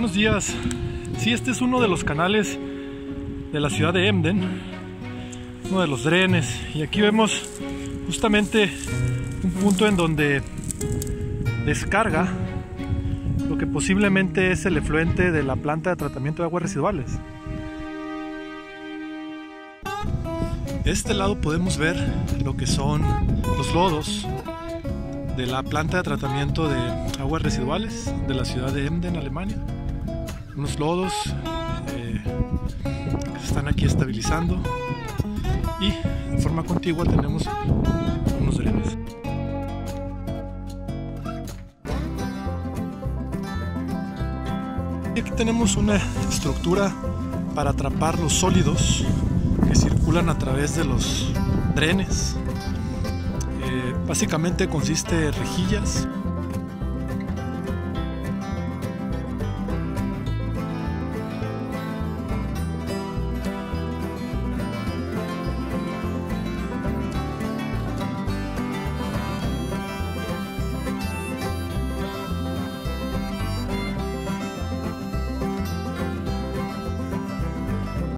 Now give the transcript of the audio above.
Buenos días. Sí, este es uno de los canales de la ciudad de Emden, uno de los drenes, y aquí vemos justamente un punto en donde descarga lo que posiblemente es el efluente de la planta de tratamiento de aguas residuales. De este lado podemos ver lo que son los lodos de la planta de tratamiento de aguas residuales de la ciudad de Emden, Alemania. Unos lodos que se están aquí estabilizando, y en forma contigua tenemos unos drenes. Y aquí tenemos una estructura para atrapar los sólidos que circulan a través de los drenes. Básicamente consiste en rejillas.